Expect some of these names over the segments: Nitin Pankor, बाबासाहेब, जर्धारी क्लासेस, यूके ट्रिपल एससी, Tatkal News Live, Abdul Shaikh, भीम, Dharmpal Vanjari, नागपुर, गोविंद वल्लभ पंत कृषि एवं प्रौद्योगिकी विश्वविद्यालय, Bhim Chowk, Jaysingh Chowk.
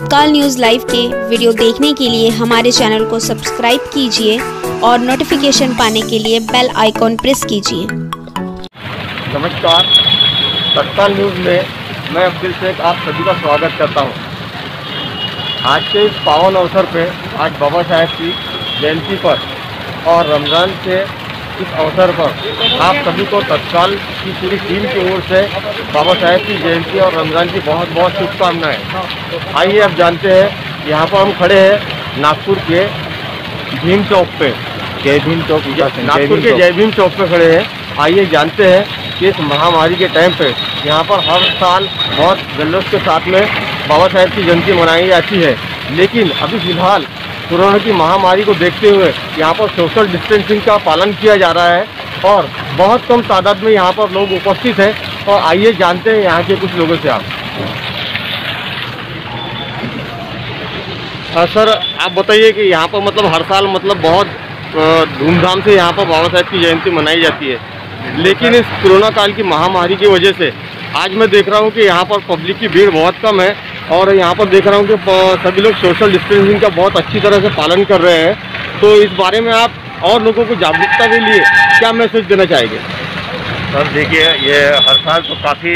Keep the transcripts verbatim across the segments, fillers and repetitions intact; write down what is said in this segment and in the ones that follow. तत्काल news live के video देखने के लिए हमारे चैनल को सब्सक्राइब कीजिए और नोटिफिकेशन पाने के लिए बेल आइकॉन प्रेस कीजिए। नमस्कार, तत्काल न्यूज़ में मैं अब्दुल शेख आप सभी का स्वागत करता हूं। आज के इस पावन अवसर पर, आज बाबा साहेब की जयंती पर और रमज़ान के इस अवसर पर आप सभी को तत्काल की पूरी टीम की ओर से बाबा साहेब की जयंती और रमज़ान की बहुत बहुत शुभकामनाएं। आइए अब जानते हैं, यहाँ पर हम खड़े हैं नागपुर के भीम चौक पे, जय भीम चौक, नागपुर के जय भीम चौक पे खड़े हैं। आइए जानते हैं कि इस महामारी के टाइम पे यहाँ पर हर साल बहुत जल्लोष के साथ में बाबा साहेब की जयंती मनाई जाती है, लेकिन अभी फिलहाल कोरोना की महामारी को देखते हुए यहाँ पर सोशल डिस्टेंसिंग का पालन किया जा रहा है और बहुत कम तादाद में यहाँ पर लोग उपस्थित हैं। और आइए जानते हैं यहाँ के कुछ लोगों से। आप आ, सर आप बताइए कि यहाँ पर मतलब हर साल मतलब बहुत धूमधाम से यहाँ पर बाबा साहेब की जयंती मनाई जाती है, लेकिन इस कोरोना काल की महामारी की वजह से आज मैं देख रहा हूँ कि यहाँ पर पब्लिक की भीड़ बहुत कम है और यहाँ पर देख रहा हूँ कि सभी लोग सोशल डिस्टेंसिंग का बहुत अच्छी तरह से पालन कर रहे हैं। तो इस बारे में आप और लोगों को जागरूकता के लिए क्या मैसेज देना चाहेंगे? सर देखिए, ये हर साल तो काफ़ी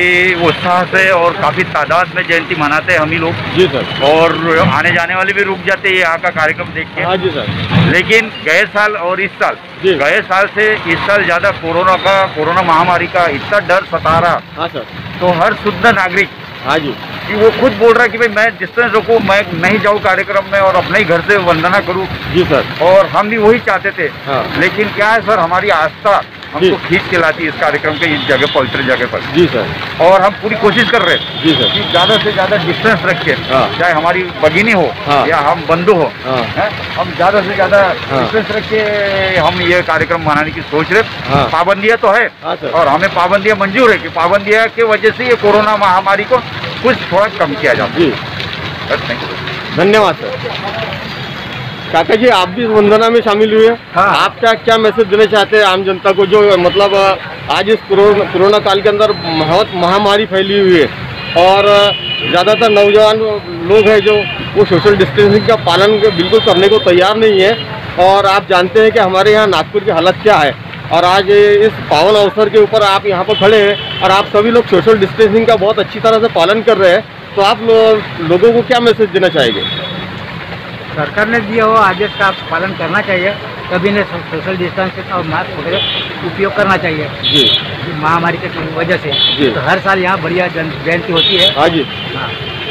उत्साह से और काफ़ी तादाद में जयंती मनाते हैं हम ही लोग। जी सर। और आने जाने वाले भी रुक जाते हैं यहाँ का कार्यक्रम देख के। हाँ जी सर। लेकिन गए साल और इस साल, गए साल से इस साल ज़्यादा कोरोना का कोरोना महामारी का इतना डर सता रहा। हाँ सर। तो हर शुद्ध नागरिक, हाँ जी, कि वो खुद बोल रहा है कि भाई मैं डिस्टेंस रखूँ, मैं नहीं जाऊँ कार्यक्रम में और अपने ही घर से वंदना करूँ। जी सर। और हम भी वही चाहते थे। हाँ। लेकिन क्या है सर, हमारी आस्था हमको खींच के लाती है इस कार्यक्रम के, इस जगह पवित्र जगह पर। जी सर। और हम पूरी कोशिश कर रहे हैं जी सर कि ज़्यादा से ज़्यादा डिस्टेंस रख के, चाहे हमारी भगिनी हो या हम बंधु हो, हम ज़्यादा से ज़्यादा डिस्टेंस रख के हम ये कार्यक्रम मनाने की सोच रहे। पाबंदियाँ तो है और हमें पाबंदियाँ मंजूर है कि पाबंदियाँ के वजह से ये कोरोना महामारी को कुछ थोड़ा कम किया जाए। जी धन्यवाद सर। काका जी, आप भी वंदना में शामिल हुए। हाँ। आप क्या क्या मैसेज देना चाहते हैं आम जनता को, जो मतलब आज इस कोरोना कोरोना काल के अंदर बहुत महामारी फैली हुई है और ज़्यादातर नौजवान लोग हैं जो वो सोशल डिस्टेंसिंग का पालन बिल्कुल करने को तैयार नहीं है। और आप जानते हैं कि हमारे यहाँ नागपुर की हालत क्या है और आज इस पावन अवसर के ऊपर आप यहाँ पर खड़े हैं और आप सभी लोग सोशल डिस्टेंसिंग का बहुत अच्छी तरह से पालन कर रहे हैं। तो आप लो, लोगों को क्या मैसेज देना चाहेंगे? सरकार ने दिया हो आदेश का पालन करना चाहिए, सभी ने सोशल डिस्टेंसिंग और मास्क वगैरह उपयोग करना चाहिए। जी, जी महामारी की वजह से। जी। तो हर साल यहाँ बढ़िया जयंती होती है। हाँ जी। हाँ,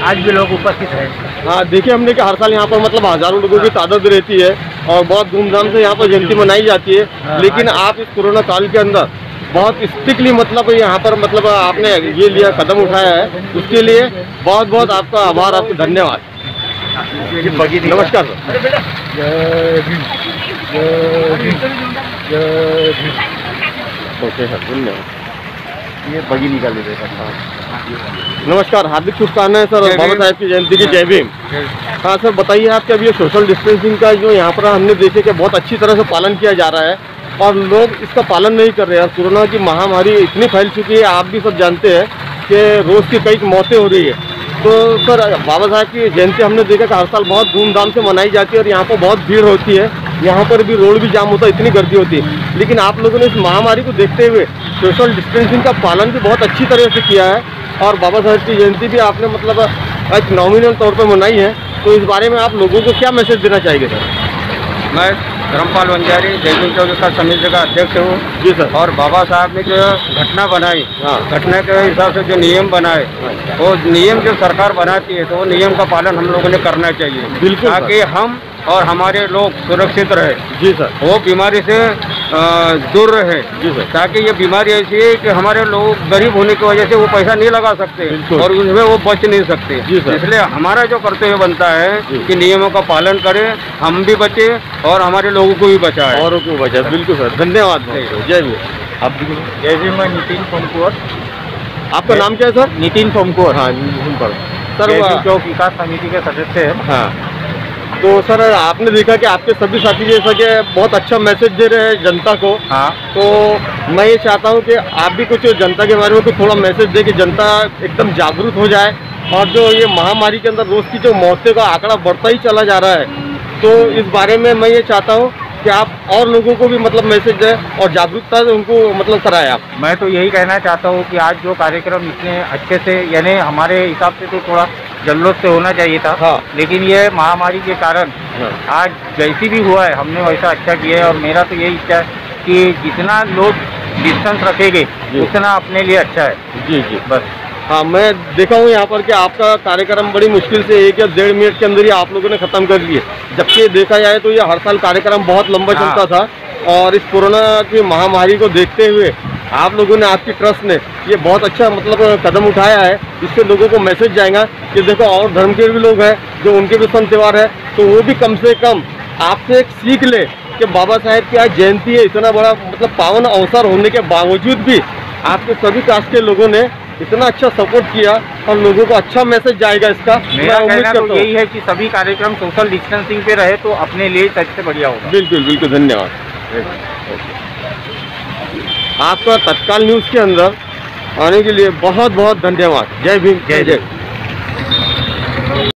आज भी लोग उपस्थित हैं। हाँ देखिए, हमने कहा हर साल यहाँ पर मतलब हज़ारों लोगों की तादाद रहती है और बहुत धूमधाम से यहाँ पर जयंती मनाई जाती है, लेकिन आप इस कोरोना काल के अंदर बहुत स्ट्रिक्टली मतलब यहाँ पर मतलब आपने ये लिया कदम उठाया है, उसके लिए बहुत बहुत आपका आभार, आपको धन्यवाद। नमस्कार सर। ओके सर, धन्यवाद। ये बगी निकाल दे सर। नमस्कार, हार्दिक शुभकामनाएं सर बाबा साहेब की जयंती की। जय भीम। हाँ सर, बताइए आप, अभी ये सोशल डिस्टेंसिंग का जो यहाँ पर हमने देखे कि बहुत अच्छी तरह से पालन किया जा रहा है और लोग इसका पालन नहीं कर रहे हैं। कोरोना की महामारी इतनी फैल चुकी है, आप भी सब जानते हैं कि रोज़ की कई मौतें हो रही है। तो सर बाबा साहब की जयंती हमने देखा कि हर साल बहुत धूमधाम से मनाई जाती है और यहाँ पर बहुत भीड़ होती है, यहाँ पर भी रोड भी जाम होता है, इतनी गर्दी होती है, लेकिन आप लोगों ने इस महामारी को देखते हुए सोशल डिस्टेंसिंग का पालन भी बहुत अच्छी तरह से किया है और बाबा साहब की जयंती भी आपने मतलब एक नॉमिनल तौर पर मनाई है। तो इस बारे में आप लोगों को क्या मैसेज देना चाहेंगे सर? मैं धर्मपाल वंजारी, जयसिंह चौक का समिति का अध्यक्ष हूँ। जी सर। और बाबा साहब ने जो घटना बनाई, घटना के हिसाब से जो नियम बनाए, वो नियम जो सरकार बनाती है तो वो नियम का पालन हम लोगों ने करना चाहिए। बिल्कुल। ताकि हम और हमारे लोग सुरक्षित रहे। जी सर। वो बीमारी से आ, दूर रहे। जी सर। ताकि ये बीमारी ऐसी है कि हमारे लोग गरीब होने की वजह से वो पैसा नहीं लगा सकते और उसमें वो बच नहीं सकते। जी सर। इसलिए हमारा जो कर्तव्य बनता है कि नियमों का पालन करें, हम भी बचे और हमारे लोगों को भी बचाएं। औरों को बचाएं। बिल्कुल सर, धन्यवाद। जय भी आप। जय भी। मैं नितिन पंकोर। आपका नाम क्या है सर? नितिन पंकोर। हाँ, नितिन पंकोर सर, चौक विकास समिति के सदस्य हैं। हाँ। तो सर आपने देखा कि आपके सभी साथी जैसा कि बहुत अच्छा मैसेज दे रहे हैं जनता को, हाँ। तो मैं ये चाहता हूँ कि आप भी कुछ जनता के बारे में कुछ थोड़ा मैसेज दे कि जनता एकदम जागरूक हो जाए, और जो ये महामारी के अंदर रोज की जो मौतें का आंकड़ा बढ़ता ही चला जा रहा है, तो इस बारे में मैं ये चाहता हूँ कि आप और लोगों को भी मतलब मैसेज दें और जागरूकता उनको मतलब कराएं आप। मैं तो यही कहना चाहता हूँ कि आज जो कार्यक्रम इतने अच्छे से यानी हमारे हिसाब से तो थोड़ा जल्लोष से होना चाहिए था, हाँ। लेकिन ये महामारी के कारण, हाँ। आज जैसी भी हुआ है हमने वैसा अच्छा किया है, और मेरा तो यही इच्छा है कि जितना लोग डिस्टेंस रखेंगे उतना अपने लिए अच्छा है। जी जी बस, हाँ। मैं देखा हूँ यहाँ पर कि आपका कार्यक्रम बड़ी मुश्किल से एक या डेढ़ मिनट के अंदर ही आप लोगों ने ख़त्म कर लिए, जबकि देखा जाए तो ये हर साल कार्यक्रम बहुत लंबा चलता था, और इस कोरोना की महामारी को देखते हुए आप लोगों ने, आपकी ट्रस्ट ने ये बहुत अच्छा मतलब कदम उठाया है। इससे लोगों को मैसेज जाएगा कि देखो और धर्म के भी लोग हैं जो उनके भी संत त्यौहार है, तो वो भी कम से कम आपसे एक सीख ले कि बाबा साहेब की आज जयंती है, इतना बड़ा मतलब पावन अवसर होने के बावजूद भी आपके सभी कास्ट के लोगों ने इतना अच्छा सपोर्ट किया और लोगों को अच्छा मैसेज जाएगा इसका। मेरा कहना तो यही है कि सभी कार्यक्रम सोशल डिस्टेंसिंग पे रहे तो अपने लिए सबसे बढ़िया होगा। बिल्कुल बिल्कुल, धन्यवाद। आपका तत्काल न्यूज़ के अंदर आने के लिए बहुत बहुत धन्यवाद। जय भीम, जय जय।